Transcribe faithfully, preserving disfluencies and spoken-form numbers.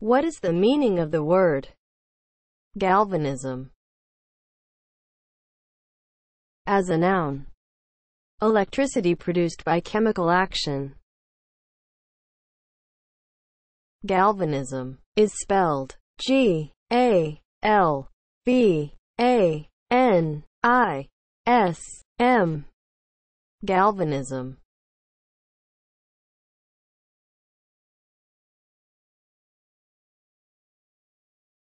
What is the meaning of the word galvanism? As a noun, electricity produced by chemical action. Galvanism is spelled G A L V A N I S M. Galvanism